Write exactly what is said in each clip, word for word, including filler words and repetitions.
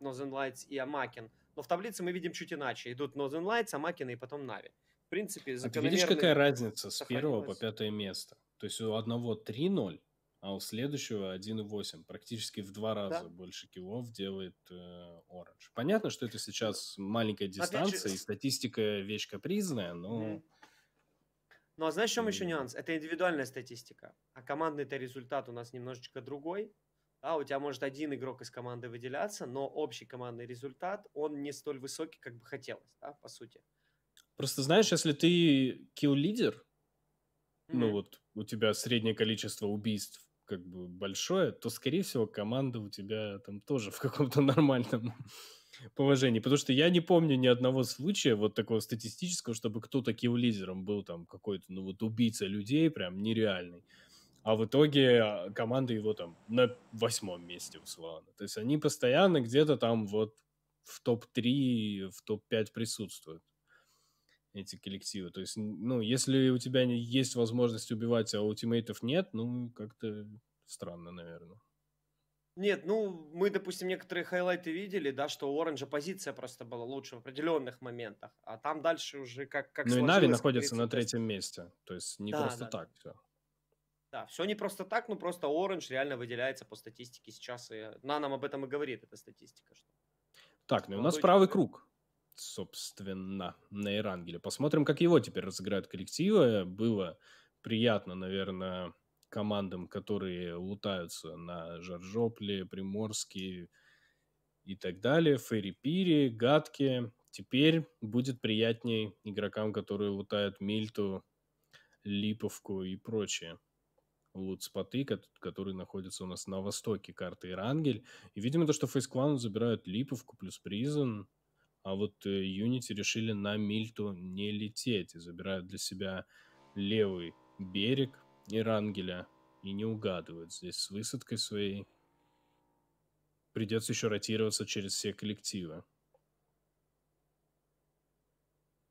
Northern Lights и Амакин. Но в таблице мы видим чуть иначе. Идут Northern Lights, Амакин и потом Нави. В принципе, закономерно... А видишь, какая разница с первого по пятое место? То есть у одного три ноль, а у следующего один и восемь. Практически в два раза да. больше киллов делает э, Orange. Понятно, что это сейчас маленькая дистанция, же... и статистика вещь капризная, но... Mm. Ну, а знаешь, в чем еще нюанс? Это индивидуальная статистика. А командный-то результат у нас немножечко другой. Да, у тебя может один игрок из команды выделяться, но общий командный результат, он не столь высокий, как бы хотелось, да, по сути. Просто знаешь, если ты килл-лидер, mm-hmm. ну вот у тебя среднее количество убийств как бы большое, то, скорее всего, команда у тебя там тоже в каком-то нормальном положении. Потому что я не помню ни одного случая вот такого статистического, чтобы кто-то килл-лидером был там какой-то, ну вот убийца людей прям нереальный. А в итоге команда его там на восьмом месте условно. То есть они постоянно где-то там вот в топ три, в топ пять присутствуют, эти коллективы. То есть, ну, если у тебя есть возможность убивать, а у тиммейтов нет, ну, как-то странно, наверное. Нет, ну, мы, допустим, некоторые хайлайты видели, да, что у Оранжа позиция просто была лучше в определенных моментах, а там дальше уже как, как ну и Нави находится на третьем месте, то есть не да, просто да. так все. Да, все не просто так, но просто Orange реально выделяется по статистике сейчас, и на нам об этом и говорит эта статистика. Что... Так, ну и у нас правый круг, собственно, на Эрангеле. Посмотрим, как его теперь разыграют коллективы. Было приятно, наверное, командам, которые лутаются на Жаржопле, Приморске и так далее, Ферри-Пири, Гадке. Теперь будет приятней игрокам, которые лутают Мильту, Липовку и прочее. Лут-споты, которые находятся у нас на востоке карты Эрангель. И, видимо, то, что Фейсклан забирают Липовку плюс Призон, а вот Юнити решили на Мильту не лететь и забирают для себя левый берег Эрангеля и не угадывают здесь с высадкой своей. Придется еще ротироваться через все коллективы.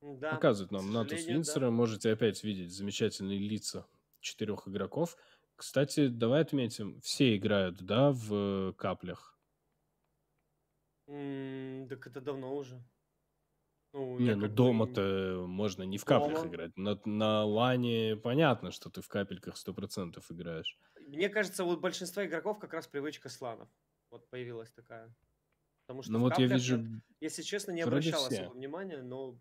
Да, показывают нам Натус Винсера, да. Можете опять видеть замечательные лица четырех игроков. Кстати, давай отметим, все играют, да, в каплях? Mm, так это давно уже. Ну, не, ну дома-то не... можно не в каплях дома. Играть. На, на лане понятно, что ты в капельках сто процентов играешь. Мне кажется, вот большинство игроков как раз привычка с ланов. Вот появилась такая. Потому что ну, в вот каплях, я вижу... я, если честно, не обращал особо внимания, но...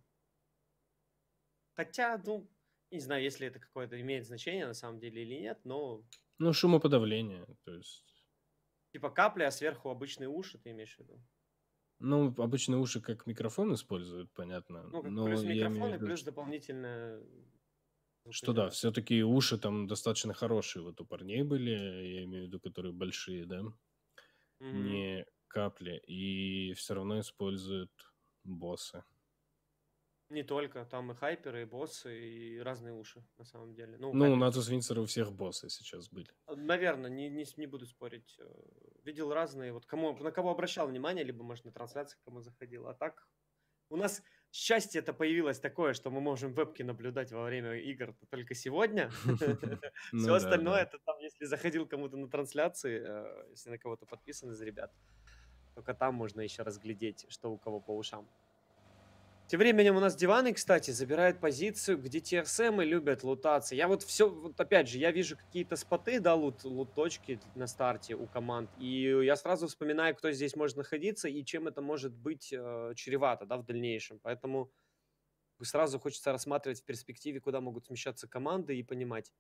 Хотя, ну... Не знаю, если это какое-то имеет значение на самом деле или нет, но... Ну, шумоподавление, то есть... Типа капля, а сверху обычные уши, ты имеешь в виду? Ну, обычные уши как микрофон используют, понятно. Ну, как но плюс микрофон и плюс дополнительно... Что да, все-таки уши там достаточно хорошие вот у парней были, я имею в виду, которые большие, да? Mm-hmm. Не капли. И все равно используют боссы. Не только, там и хайперы, и боссы, и разные уши, на самом деле. Ну, ну у Натус Винсера у всех боссы сейчас были. Наверное, не, не, не буду спорить. Видел разные, вот кому, на кого обращал внимание, либо, может, на трансляции кому заходил. А так, у нас счастье-то появилось такое, что мы можем вебки наблюдать во время игр только сегодня. Все остальное, это там, если заходил кому-то на трансляции, если на кого-то подписан из ребят, только там можно еще разглядеть, что у кого по ушам. Тем временем у нас Диваны, кстати, забирают позицию, где ти эр эс эм любят лутаться. Я вот все, вот опять же, я вижу какие-то споты, да, лут, лут-точки на старте у команд. И я сразу вспоминаю, кто здесь может находиться и чем это может быть э, чревато, да, в дальнейшем. Поэтому сразу хочется рассматривать в перспективе, куда могут смещаться команды и понимать,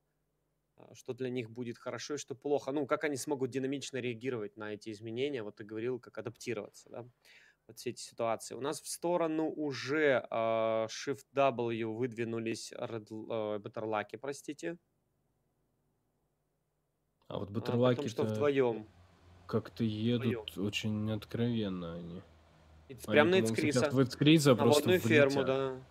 что для них будет хорошо и что плохо. Ну, как они смогут динамично реагировать на эти изменения. Вот ты говорил, как адаптироваться, да. Вот все эти ситуации. У нас в сторону уже э, Shift-W выдвинулись Батерлаки, э, простите. А вот Батерлаки-то а, как-то едут вдвоем. Очень откровенно они. Прямо на Эцкриса. В Эцкриса на просто водную влетят. Ферму, да.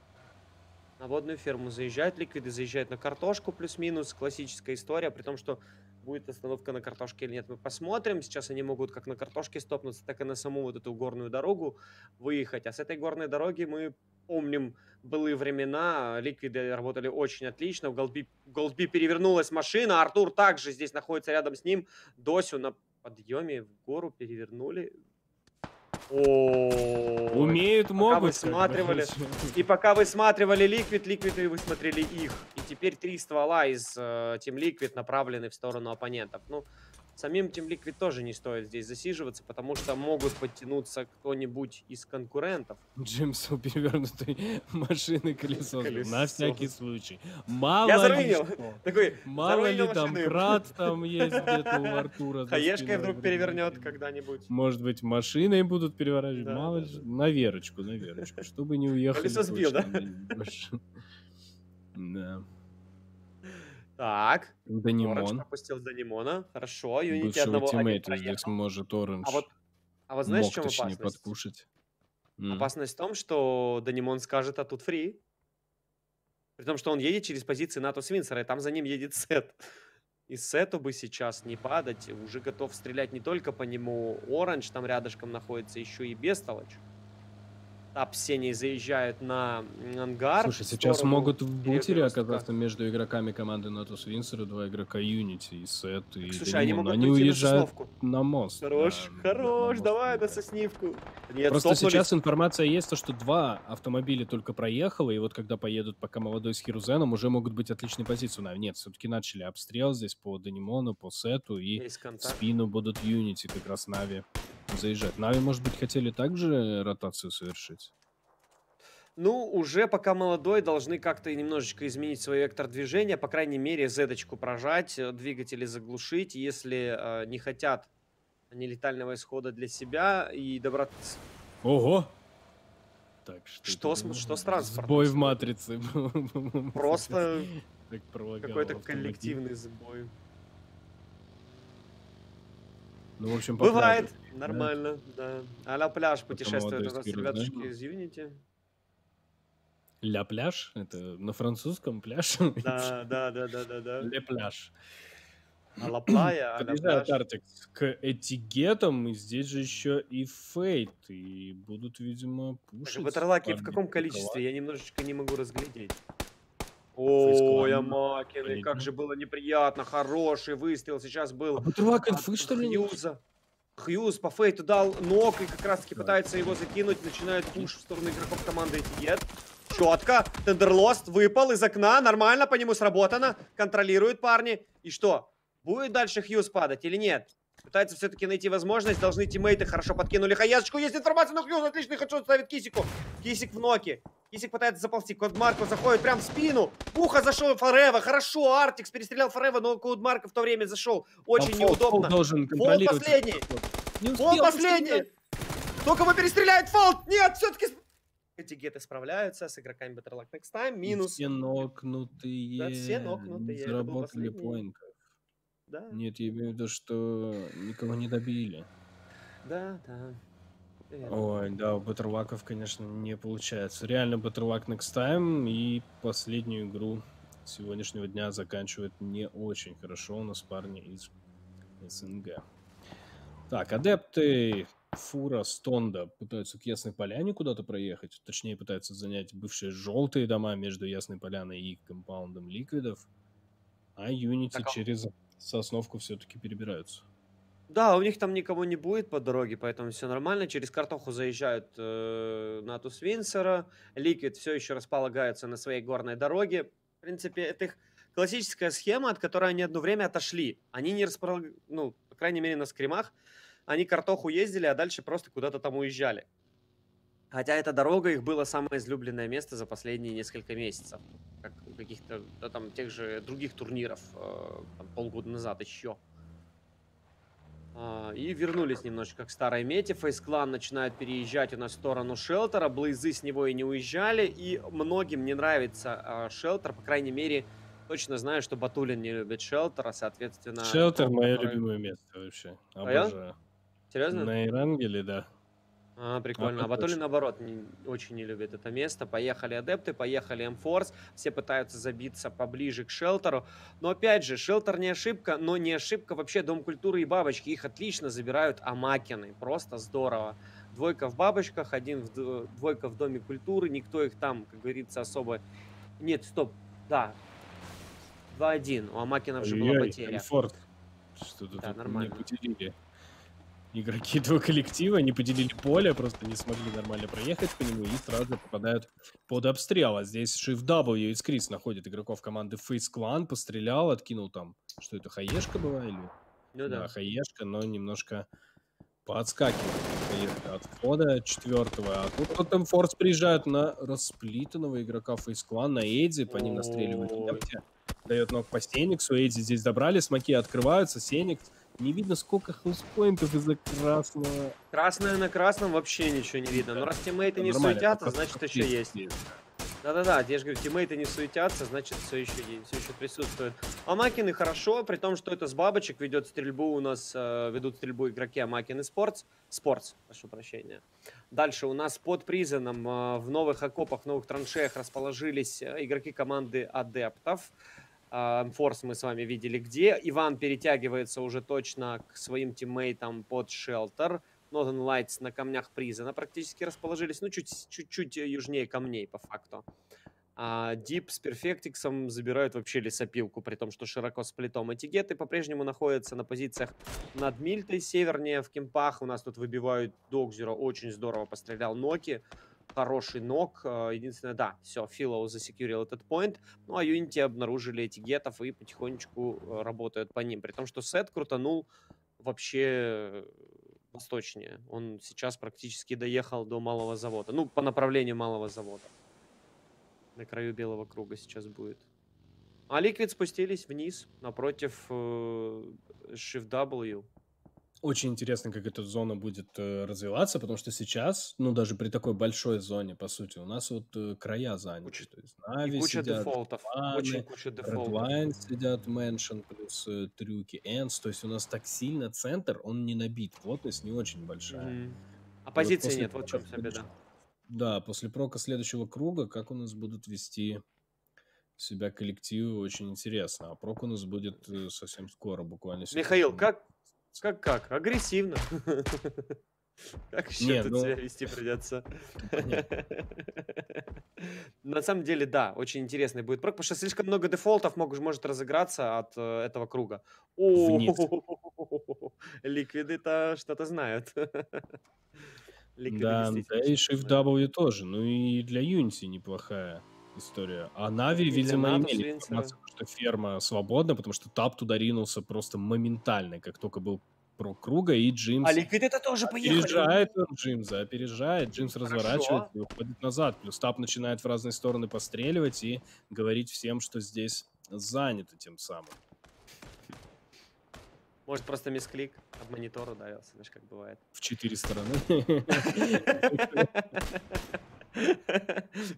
На водную ферму заезжают ликвиды, заезжают на картошку плюс-минус. Классическая история, при том, что будет остановка на картошке или нет, мы посмотрим. Сейчас они могут как на картошке стопнуться, так и на саму вот эту горную дорогу выехать. А с этой горной дороги мы помним былые времена. Ликвиды работали очень отлично. В Голдби, в Голдби перевернулась машина. Артур также здесь находится рядом с ним. Досю на подъеме в гору перевернули. Умеют, могут. И пока вы сматривали ликвид, ликвиды вы смотрели их. И теперь три ствола из Team Liquid направлены в сторону оппонентов. Ну, самим Team Liquid тоже не стоит здесь засиживаться, потому что могут подтянуться кто-нибудь из конкурентов. Джимсу перевернутой машины колесо. На всякий случай. Мало Я заруинил. Такой, Мало заруинил ли там брат там есть где-то у Артура. Хаешкой вдруг перевернет когда-нибудь. Может быть, машиной будут переворачивать. Да, Мало да. На Верочку, на Верочку. Чтобы не уехали. Колесо сбил, да? Да. Так, Данимон опустил Данимона, хорошо, Юнити одного тиммейта здесь может Оранж. А вот, а вот знаешь, в чем опасность? Подкушать. Опасность в том, что Данимон скажет, а тут фри. При том, что он едет через позиции НАТО Свинсера, и там за ним едет Сет. И Сету бы сейчас не падать, уже готов стрелять не только по нему. Оранж там рядышком находится, еще и Бестолочь. Апсений заезжают на ангар. Слушай, сейчас могут в бутере оказаться между игроками команды Натус Винсера два игрока Юнити и Сет. И слушай, они могут они уезжают на, на мост. Хорош, да, хорош, на давай на соснивку. Нет, просто стопнулись. Сейчас информация есть, что два автомобиля только проехало, и вот когда поедут пока молодой с Хирузеном, уже могут быть отличные позиции. Нет, все-таки начали обстрел здесь по Данимону, по Сету, и в спину будут Юнити как раз Нави заезжать. Нави, может быть, хотели также ротацию совершить? Ну, уже пока молодой, должны как-то немножечко изменить свой вектор движения. По крайней мере, зедочку прожать, двигатели заглушить. Если э, не хотят нелетального исхода для себя и добраться... Ого! Так, что, что, с, что с транспортом? Сбой в матрице. Просто какой-то коллективный сбой. Ну, в общем, бывает, пляжу. Нормально, да. да. А ля-пляж путешествует у нас, ребятушки, из Юнити. Ля-пляж? Это на французском пляж? Да, да, да, да, да, да. Ля-пляж. А ла-плая, а ля-пляж. Артикс к этикетам, и здесь же еще и фейт, и будут, видимо, пушить. Батерлаки в каком количестве? Я немножечко не могу разглядеть. Ой, Амакин, как же было неприятно, хороший выстрел сейчас был. А Батерлак инфы, что ли? Хьюза. Хьюз по фейту дал ног и как раз таки пытается его закинуть, начинает пуш в сторону игроков команды Этиет. Четко, Тендерлост выпал из окна, нормально, по нему сработано, контролируют парни. И что, будет дальше Хьюз падать или нет? Пытается все-таки найти возможность, должны тиммейты, хорошо подкинули хаешечку, есть информация, но Хьюз отлично, хочу ставить Кисику. Кисик в ноки. Кисик пытается заползти, Кодмарко заходит прям в спину. Ухо зашел Форева, хорошо, Артикс перестрелял Форева, но Кодмарко в то время зашел. Очень а неудобно. Фолт последний. Фолт последний. Только его перестреляет Фолт. Нет, все-таки... Этикеты справляются с игроками Батерлак Next Time. Минус. Все нокнутые. Да, все нокнутые. Заработали поинт. Да. Нет, я имею в виду, что никого не добили. Да, да. Ой, да, у Батерлаков, конечно, не получается. Реально, Батерлак Next Time и последнюю игру сегодняшнего дня заканчивает не очень хорошо у нас парни из СНГ. Так, адепты Фура Стонда пытаются к Ясной Поляне куда-то проехать. Точнее, пытаются занять бывшие желтые дома между Ясной Поляной и компаундом Ликвидов. А Юнити через Сосновку все-таки перебираются. Да, у них там никого не будет по дороге, поэтому все нормально. Через Картоху заезжают э, Натус Винсера. Ликвид все еще располагается на своей горной дороге. В принципе, это их классическая схема, от которой они одно время отошли. Они не располагались, ну, по крайней мере, на скримах. Они Картоху ездили, а дальше просто куда-то там уезжали. Хотя эта дорога их было самое излюбленное место за последние несколько месяцев. Как у каких-то, да, там, тех же других турниров э, там, полгода назад еще. И вернулись немножечко к старой мете. Фейс-клан начинает переезжать у нас в сторону Шелтера. Блейзы с него и не уезжали. И многим не нравится Шелтер. По крайней мере, точно знаю, что Батулин не любит Шелтера. Соответственно... Шелтер — мое который... любимое место вообще. Обожаю. Серьезно? На Ирангеле, да. А, прикольно. А, а Батулин, наоборот, не, очень не любит это место. Поехали адепты, поехали М-Форс. Все пытаются забиться поближе к Шелтеру. Но опять же, Шелтер не ошибка, но не ошибка вообще Дом культуры и Бабочки. Их отлично забирают Амакины. Просто здорово. Двойка в Бабочках, один в, двойка в Доме культуры. Никто их там, как говорится, особо... Нет, стоп. Да. два-один. У Амакинов же была потеря. М-Форс. Что-то да, нормально. игроки этого коллектива, они поделили поле, просто не смогли нормально проехать по нему и сразу попадают под обстрел. А здесь Shift-W из Крис находит игроков команды Face Clan, пострелял, откинул там, что это, хаешка была или... Ну, да, да, хаешка, но немножко подскакивает от входа четвертого. А тут Totem Force приезжают на расплитанного игрока Face Clan, на Эдзи, по ним настреливают. Дает ног по Сениксу, Эдзи здесь добрали, смоки открываются, Сеникс. Не видно, сколько хелспоинтов из-за красного. Красное на красном вообще ничего не видно. Но раз тиммейты не суетятся, значит еще есть. Да-да-да, я же говорю, тиммейты не суетятся, значит все еще есть, все еще присутствует. Амакины хорошо, при том, что это с бабочек ведет стрельбу у нас, ведут стрельбу игроки Амакины Спортс. Спортс, прошу прощения. Дальше у нас под Призеном в новых окопах, в новых траншеях расположились игроки команды Адептов. Enforce мы с вами видели где. Иван перетягивается уже точно к своим тиммейтам под Shelter. Northern Lights на камнях Призена практически расположились. Ну, чуть-чуть южнее камней, по факту. А Deep с Перфектиксом забирают вообще лесопилку, при том, что широко с плитом. Этигеты по-прежнему находятся на позициях над Мильтой, севернее в кемпах. У нас тут выбивают Догзера. Очень здорово пострелял Ноки. Хороший ног. Единственное, да, все, Филоу засекьюрил этот поинт. Ну, а Юнити обнаружили эти гетов и потихонечку работают по ним. При том, что Сет крутанул вообще восточнее. Он сейчас практически доехал до Малого Завода. Ну, по направлению Малого Завода. На краю Белого Круга сейчас будет. А Ликвид спустились вниз напротив Shift-W. Очень интересно, как эта зона будет э, развиваться, потому что сейчас, ну, даже при такой большой зоне, по сути, у нас вот э, края заняты. Куча, то есть Нави куча сидят, дефолтов. Ваны, очень куча дефолтов. Redline сидят, Mansion плюс э, трюки, Энс. То есть у нас так сильно центр, он не набит. Плотность не очень большая. Mm-hmm. А позиции вот нет, прока, вот в чем вся беда. Да, после прока следующего круга, как у нас будут вести себя коллективы, очень интересно. А прок у нас будет э, совсем скоро, буквально сегодня. Михаил, как... Как-как? Агрессивно. Как еще тут себя вести придется? На самом деле, да, очень интересный будет прок, потому что слишком много дефолтов может разыграться от этого круга. О, ликвиды-то что-то знают. Да, и Shift-W тоже. Ну и для Unity неплохая история. А Нави, видимо, имели информацию, что ферма свободна, потому что Тап туда ринулся просто моментально, как только был про круга, и Джимс... А Ликвид это тоже поехали. Опережает он Джимса, опережает, Джимс Хорошо. разворачивает и уходит назад. Плюс Тап начинает в разные стороны постреливать и говорить всем, что здесь занято тем самым. Может, просто мисклик об монитор ударился, знаешь, как бывает. В четыре стороны.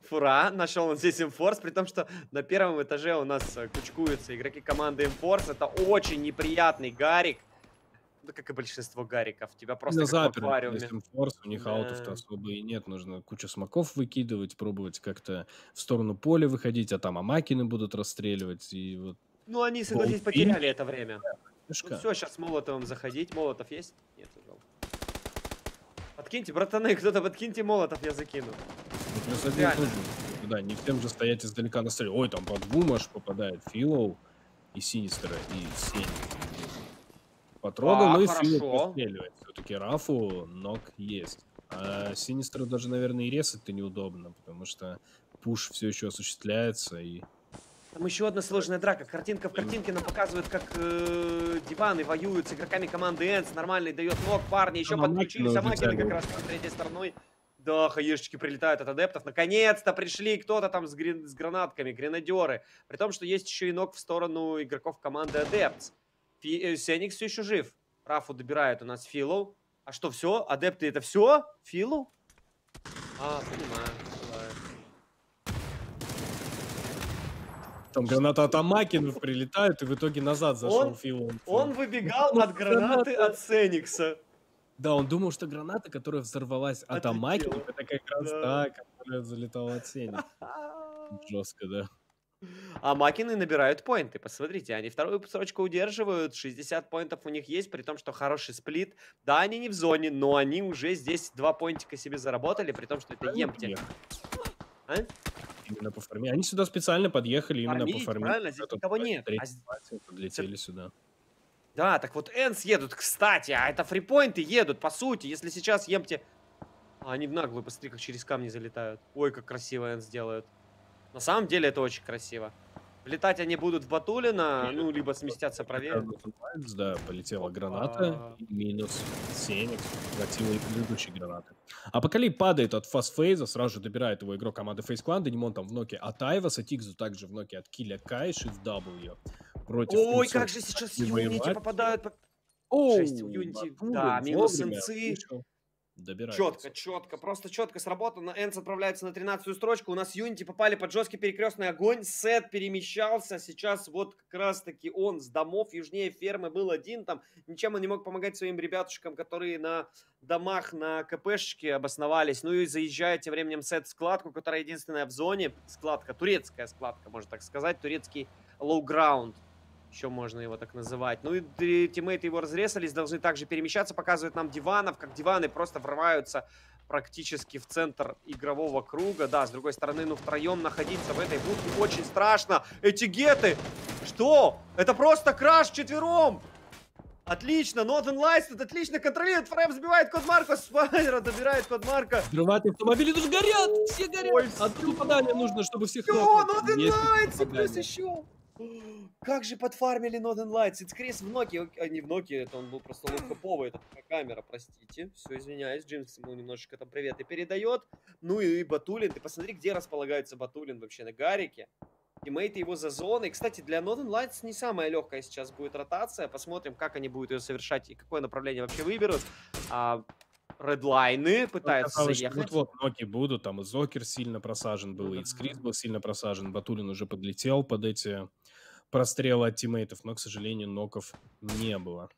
Фура, нашел он здесь Enforce, при том, что на первом этаже у нас кучкуются игроки команды Enforce. Это очень неприятный гарик. Ну, как и большинство гариков. Тебя просто как в аквариуме. Enforce, у них аутов-то особо и нет. Нужно кучу смоков выкидывать, пробовать как-то в сторону поля выходить, а там Амакины будут расстреливать. И вот... Ну, они, согласись, потеряли это время. Ну, все, сейчас с Молотовым заходить. Молотов есть? Нет, уже. Подкиньте, братаны, кто-то подкиньте молотов, я закину. Ну, тоже, да, не всем же стоять издалека на стреле. Ой, там под бум аж попадает Филоу и Синистера, и Сеник. Потрогал, а, ну и Филоу постреливает. Все-таки Рафу ног есть. А Синистеру даже, наверное, и резать-то неудобно, потому что пуш все еще осуществляется и... Там еще одна сложная драка. Картинка в картинке нам показывает, как э, диваны воюют с игроками команды Энс. Нормальный дает ног, парни. Еще а подключились. Амакины как раз с третьей стороной. Да, хаешечки прилетают от адептов. Наконец-то пришли кто-то там с, грин... с гранатками, гренадеры. При том, что есть еще и ног в сторону игроков команды Адептс. Фи... Сеникс все еще жив. Рафу добирает у нас Филоу. А что, все? Адепты это все? Филоу? А, понимаю. Там граната от Амакинов прилетают, и в итоге назад зашел Фил. Он выбегал от гранаты от Сеникса. Да, он думал, что граната, которая взорвалась от Амакинов, это как раз та, которая залетала от Сеникса. Жестко, да. Амакины набирают поинты, посмотрите, они вторую строчку удерживают, шестьдесят поинтов у них есть, при том, что хороший сплит. Да, они не в зоне, но они уже здесь два поинтика себе заработали, при том, что это Емте. А? Именно по форме. Они сюда специально подъехали, именно Армить, по форме. Правильно, здесь никого нет. А... Подлетели сюда. Да, так вот Энс едут, кстати. А это фрипоинты едут, по сути. Если сейчас емте... А они в наглую, посмотри, как через камни залетают. Ой, как красиво Энс делают. На самом деле это очень красиво. Летать они будут в Батулина, ну, либо сместятся правее. Да, полетела граната. А... Минус семь. Активные предыдущие гранаты. Апокалип падает от фастфейза. Сразу же добирает его игрок команды Фейсклан. Данимон там в ноке от Айваса. Тикзу также в ноке от Килля Кай. Shift W против... Ой, Инсу. Как же сейчас Юнити попадают. Оу, шесть Юнити. Да, минус Инцы. Четко, четко, просто четко сработано. Энс отправляется на тринадцатую строчку. У нас Юнити попали под жесткий перекрестный огонь. Сет перемещался. Сейчас вот как раз-таки он с домов южнее фермы был один. Там ничем он не мог помогать своим ребятушкам, которые на домах на КПшечке обосновались. Ну и заезжает тем временем Сет в складку, которая единственная в зоне. Складка, турецкая складка, можно так сказать. Турецкий лоу-граунд. Еще можно его так называть. Ну и тиммейты его разрезались, должны также перемещаться. Показывают нам диванов, как диваны просто врываются практически в центр игрового круга. Да, с другой стороны, ну втроем находиться в этой будке очень страшно. Эти геты! Что? Это просто краш четвером! Отлично, Northern Lights тут отлично контролирует, Фрэм сбивает Кодмарка, Спайра добирает Кодмарка. Взрывают автомобили, тут горят, все горят. Ой, а тут попадание нужно, чтобы всех... Все, Northern Lights и плюс еще... Как же подфармили Northern Lights. It's Крис в Ноке, а не в Ноке, это он был просто ловкоповый, это камера, простите. Все, извиняюсь, Джимс ему немножечко там привет и передает. Ну и, и Батулин, ты посмотри, где располагается Батулин вообще, на Гарике. Тиммейты его за зоной. Кстати, для Northern Lights не самая легкая сейчас будет ротация. Посмотрим, как они будут ее совершать и какое направление вообще выберут. А... Редлайны пытаются заехать. Вот ноги будут, там и Зокер сильно просажен был, и Скрис был сильно просажен. Батулин уже подлетел под эти прострелы от тиммейтов, но, к сожалению, ноков не было.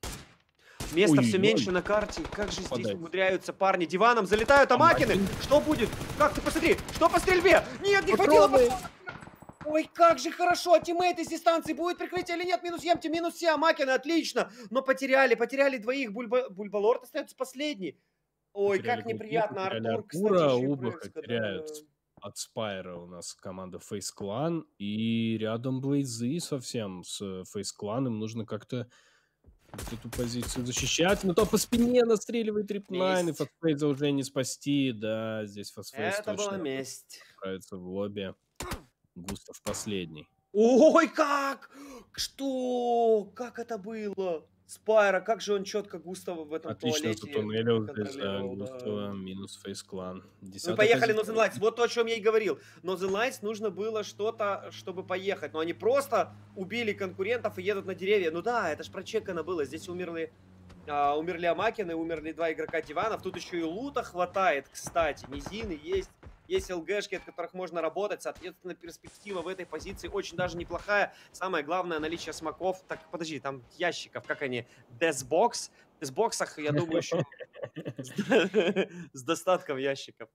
Места ой, все ой, меньше ой. На карте. Как же Подай. Здесь умудряются парни. Диваном залетают Амакины. А что будет? Как ты посмотри? Что по стрельбе? Нет, не Патроны. Хватило. Ой, как же хорошо, тиммейты с дистанции, будет прикрытие или нет, минус Емти, минус все, Амакины, отлично. Но потеряли, потеряли двоих, Бульба... Бульбалорд остается последний. Ой, как неприятно, Артур, кстати, оба потеряют от Спайра у нас команда FaZe Clan, и рядом Блейзы совсем с FaZe Clan, им нужно как-то вот эту позицию защищать, но то по спине настреливает Рипнайн, и Фастфейза уже не спасти, да, здесь Фастфейз точно. Это была месть. Нравится в лобби, Густав последний. Ой, как? Что? Как это было? Спайра, как же он четко Густава в этом Отлично, туалете контролировал. Да. Густава минус FaZe Clan. Мы поехали Northern Lights. Вот то, о чем я и говорил. Northern Lights нужно было что-то, чтобы поехать. Но они просто убили конкурентов и едут на деревья. Ну да, это ж прочекано было. Здесь умерли, а, умерли Амакины, умерли два игрока диванов. Тут еще и лута хватает, кстати. Низины есть. Есть ЛГшки, от которых можно работать. Соответственно, перспектива в этой позиции очень даже неплохая. Самое главное, наличие смоков. Так, подожди, там ящиков, как они? Десбокс. В десбоксах, я думаю, еще с достатком ящиков.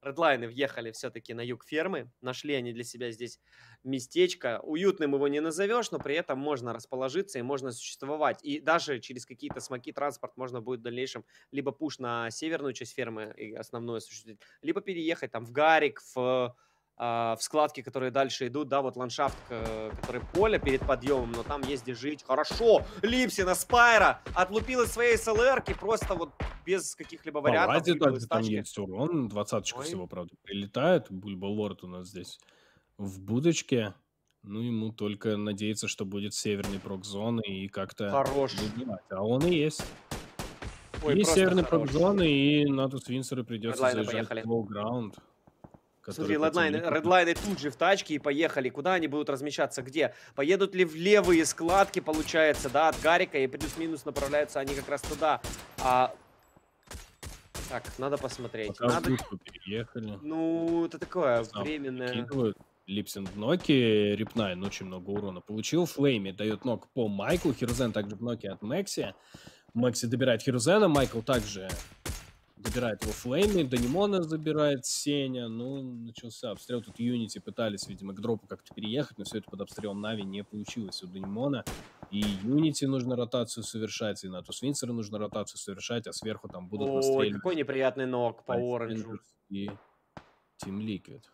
Редлайны въехали все-таки на юг фермы. Нашли они для себя здесь местечко. Уютным его не назовешь, но при этом можно расположиться и можно существовать. И даже через какие-то смоки транспорт можно будет в дальнейшем либо пуш на северную часть фермы и основную осуществить, либо переехать там в Гарик, в, в складки, которые дальше идут. Да, вот ландшафт, который поле перед подъемом, но там есть где жить. Хорошо! Липсина, Спайра отлупила своей СЛРки просто вот без каких-либо вариантов. Паладе, там есть урон, двадцаточка всего, правда, прилетает. Бульбалорд у нас здесь в будочке. Ну, ему только надеяться, что будет северный прок-зоны и как-то... Хорош. Выгибать. А он и есть. Ой, и северный прок-зоны, и Натус Винсеру придется Редлайны заезжать в лоу-граунд. Смотри, редлайны тут же в тачке и поехали. Куда они будут размещаться? Где? Поедут ли в левые складки, получается, да, от Гарика, и плюс-минус направляются они как раз туда. А... Так, надо посмотреть. Надо... Переехали. Ну, это такое Сам временное. Липсин в ноке, Рипнайн очень много урона получил. Флейми дает нок по Майклу, Хирузен также в ноке от Мэкси. Мэкси добирает Хирузена, Майкл также добирает его Флейми, Данимона забирает Сеня. Ну, начался обстрел. Тут Юнити пытались, видимо, к дропу как-то переехать, но все это под обстрелом Нави не получилось у Данимона. И Юнити нужно ротацию совершать, и Натус Винсеру нужно ротацию совершать, а сверху там будут настреливать. Ой, какой неприятный ног по Оранжу. И Тим Ликвид.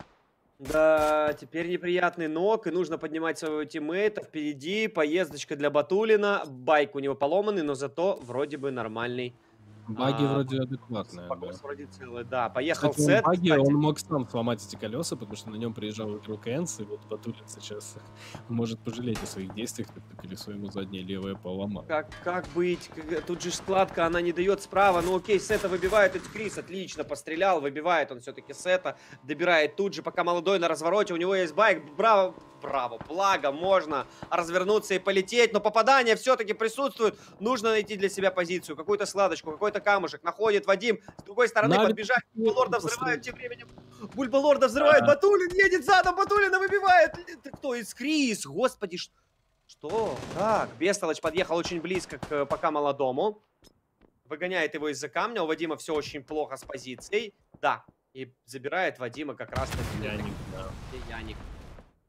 Да, теперь неприятный нок, и нужно поднимать своего тиммейта. Впереди поездочка для Батулина. Байк у него поломанный, но зато вроде бы нормальный. Баги а, вроде адекватные. Покос, да. Вроде целый, да. Поехал кстати, сет. Баги, кстати. Он мог сам сломать эти колеса, потому что на нем приезжал игрок Энс, и вот Батулин сейчас может пожалеть о своих действиях, как колесо ему заднее левое поломал. Как, как быть? Тут же складка, она не дает справа. Ну окей, сета выбивает. Это Крис отлично пострелял, выбивает он все-таки сета. Добирает тут же, пока молодой на развороте. У него есть байк. Браво. Браво, благо, можно развернуться и полететь, но попадание все-таки присутствует. Нужно найти для себя позицию, какую-то сладочку, какой-то камушек. Находит Вадим, с другой стороны надо подбежать. Бульбалорда взрывают тем временем. Бульбалорда взрывают, а -а -а. Батулин едет задом, Батулина выбивает. Ты кто, из Крис? Господи, ш... что? Так, Бестолочь подъехал очень близко к пока молодому. Выгоняет его из-за камня, у Вадима все очень плохо с позицией. Да, и забирает Вадима как раз таки Яник. Да. Яник.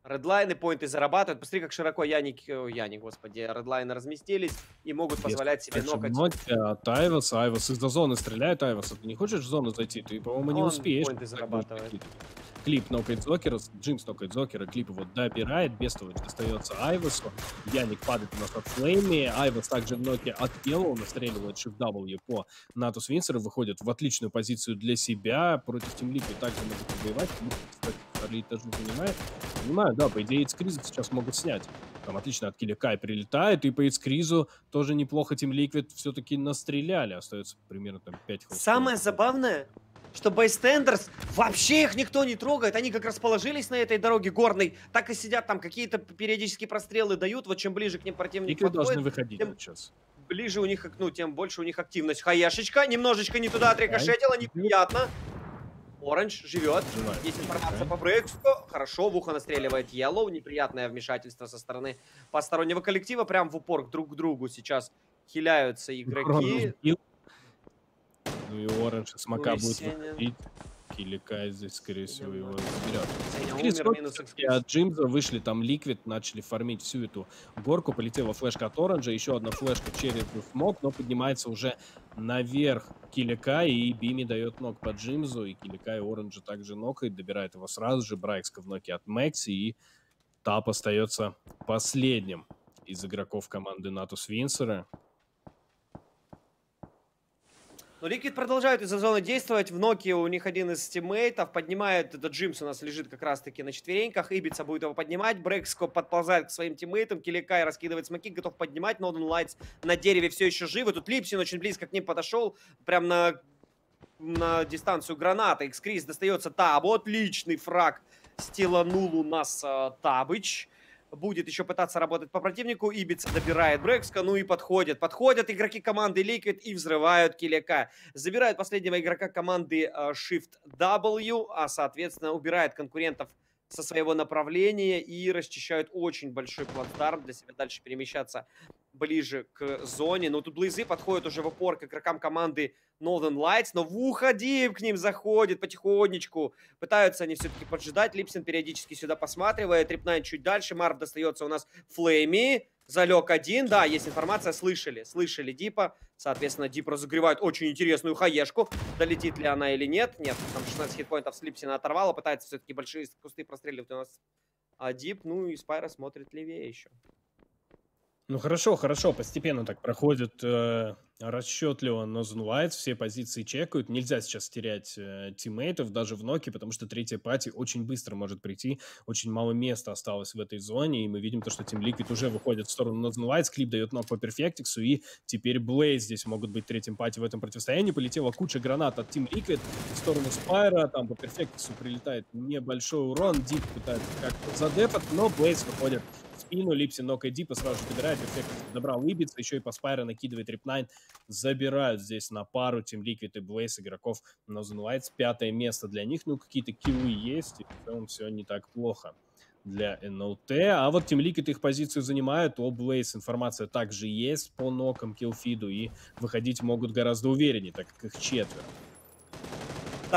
Редлайны, поинты зарабатывают. Посмотри, как широко Яник, о, Яник, господи, редлайны разместились и могут позволяет себе нокать. От Айваса, Айвас из-за зоны стреляет, Айвас, ты не хочешь в зону зайти? Ты, по-моему, не успеешь. Поинты зарабатывает. Клип нокает Зокера, Джимс нокает Зокера, клип его добирает, Бестолочь достается Айвасу, Яник падает у нас от флейми, Айвас также в ноке от Келла, он отстреливает Shift-W по Нату Свинсеру, выходит в отличную позицию для себя, против Тимлипа также может убивать, вторые этажи занимает. Понимаю, да, по идее, Эйдскриза сейчас могут снять. Там отлично от Киликай прилетает, и по Эйдскризу тоже неплохо Team Liquid все-таки настреляли, остается примерно там пять холстов. Самое забавное, что байстендерс, вообще их никто не трогает. Они как расположились на этой дороге горной, так и сидят там, какие-то периодически прострелы дают. Вот чем ближе к ним противник подходит, должны выходить тем... сейчас. Ближе у них, ну, тем больше у них активность. Хаяшечка немножечко не туда отрикошетила, неприятно. Оранж живет. Живает. Есть информация по Брексу. Хорошо, в ухо настреливает Yellow. Неприятное вмешательство со стороны постороннего коллектива. Прям в упор друг к другу сейчас хиляются игроки. Ну и Оранж с Мака будет выходить. Киликай здесь, скорее всего, его заберет. От Джимза вышли там Ликвид, начали фармить всю эту горку. Полетела флешка от Оранжа, еще одна флешка через смог, но поднимается уже наверх Киликай, и Бими дает ног по Джимзу, и Киликай Оранжа также нокает, добирает его сразу же. Брайкска в ноке от Мэкси, и Тап остается последним из игроков команды Натус Винсера. Но Liquid продолжают из-за зоны действовать. В ноке у них один из тиммейтов поднимает. Этот Джимс у нас лежит как раз-таки на четвереньках. Ибица будет его поднимать. Брекско подползает к своим тиммейтам. Киликай раскидывает смоки, готов поднимать. Northern Lights на дереве все еще живы. Тут Липсин очень близко к ним подошел. Прям на, на дистанцию граната. Икскрис достается Табу. Отличный фраг стиланул у нас Табыч. Будет еще пытаться работать по противнику. Ибица добирает Брекска, ну и подходит. Подходят игроки команды Liquid и взрывают Килика. Забирают последнего игрока команды Shift-W, а, соответственно, убирает конкурентов со своего направления и расчищают очень большой плацдарм для себя дальше перемещаться ближе к зоне. Но тут Близы подходят уже в упор к игрокам команды Northern Lights, но в уходе к ним заходит потихонечку. Пытаются они все-таки поджидать. Липсин периодически сюда посматривает. Рипнайн чуть дальше. Марв достается у нас Флейми. Залег один. Да, есть информация. Слышали. Слышали Дипа. Соответственно, Дип разогревает очень интересную хаешку. Долетит ли она или нет? Нет. Там шестнадцать хитпоинтов с Липсина оторвало. Пытается все-таки большие кусты простреливать у нас. А Дип, ну и Спайра смотрит левее еще. Ну хорошо, хорошо, постепенно так проходит э, расчетливо Northern Lights, все позиции чекают, нельзя сейчас терять э, тиммейтов даже в ноке, потому что третья пати очень быстро может прийти, очень мало места осталось в этой зоне, и мы видим то, что Team Liquid уже выходит в сторону Northern Lights, клип дает ног по перфектиксу, и теперь Blaze здесь могут быть третьим пати в этом противостоянии, полетела куча гранат от Team Liquid в сторону Спайра, там по перфектиксу прилетает небольшой урон, Дип пытается как-то задефать, но Blaze выходит спину, Липси, Нока и Дипа сразу же добирает, эффект добрал Ибица, еще и по Спайра накидывает Рипнайн, забирают здесь на пару Team Liquid и Blaze игроков Northern Lights, пятое место для них, ну какие-то киллы есть, и в целом все не так плохо для эн эл ти, а вот Team Liquid их позицию занимают, у Blaze информация также есть по нокам, киллфиду, и выходить могут гораздо увереннее, так как их четверо.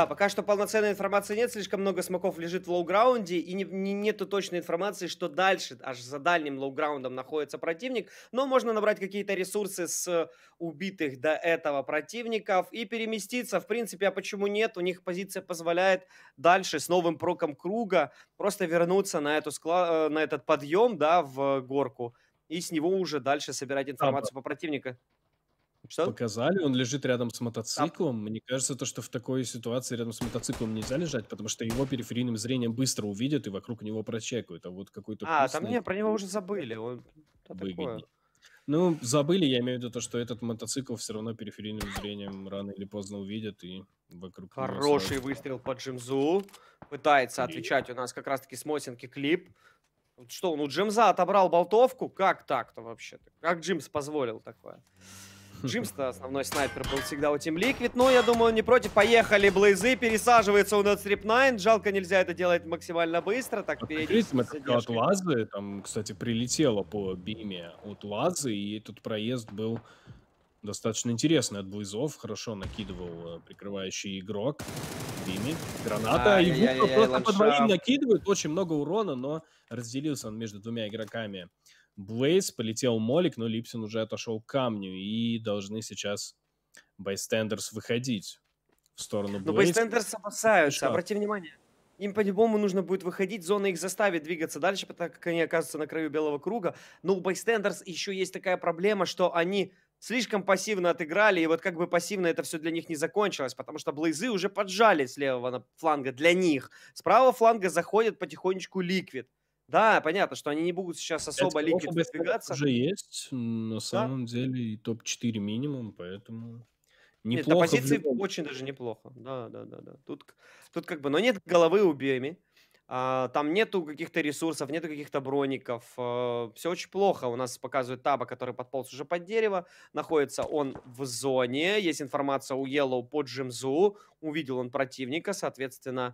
Да, пока что полноценной информации нет, слишком много смоков лежит в лоу-граунде, и не, не, нету точной информации, что дальше, аж за дальним лоу-граундом находится противник, но можно набрать какие-то ресурсы с убитых до этого противников и переместиться, в принципе, а почему нет, у них позиция позволяет дальше с новым проком круга просто вернуться на, эту склад... на этот подъем, да, в горку, и с него уже дальше собирать информацию по противнику. Что? Показали, он лежит рядом с мотоциклом. Мне кажется, то, что в такой ситуации рядом с мотоциклом нельзя лежать, потому что его периферийным зрением быстро увидят и вокруг него прочекают. А вот какой-то... А, вкусный... там нет, про него уже забыли. Он... Такое. Ну, забыли, я имею в виду то, что этот мотоцикл все равно периферийным зрением рано или поздно увидят и вокруг... Хороший него выстрел по Джимзу. Пытается и... отвечать у нас как раз-таки с Мосинки клип. Что, он у Джимза отобрал болтовку? Как так-то вообще-то? Как Джимс позволил такое? Джимс-то основной снайпер был всегда у Team Liquid, но я думаю, он не против. Поехали, Блейзы, пересаживается у нас Stryp9. Жалко, нельзя это делать максимально быстро. Так, перейдите от Лазы, там, кстати, прилетело по биме от Лазы, и тут проезд был достаточно интересный от Блейзов. Хорошо накидывал прикрывающий игрок биме. Граната, а, и я, я, я, просто я, по двоим накидывают, очень много урона, но разделился он между двумя игроками. Блейз, полетел молик, но Липсин уже отошел к камню, и должны сейчас байстендерс выходить в сторону Блейз. Но байстендерс опасаются, обрати внимание. Им по-любому нужно будет выходить, зона их заставит двигаться дальше, так как они окажутся на краю белого круга. Но у байстендерс еще есть такая проблема, что они слишком пассивно отыграли, и вот как бы пассивно это все для них не закончилось, потому что Блейзы уже поджали с левого фланга для них. С правого фланга заходит потихонечку Liquid. Да, понятно, что они не будут сейчас особо Liquid выдвигаться. Уже есть, на да? самом деле, и топ четыре минимум, поэтому неплохо. Нет, на позиции любом... очень даже неплохо. Да, да, да, да. Тут, тут как бы, но нет головы у Беми, а, там нету каких-то ресурсов, нету каких-то броников, а, все очень плохо. У нас показывают Таба, который подполз уже под дерево, находится он в зоне, есть информация у Yellow по Джимзу, увидел он противника, соответственно...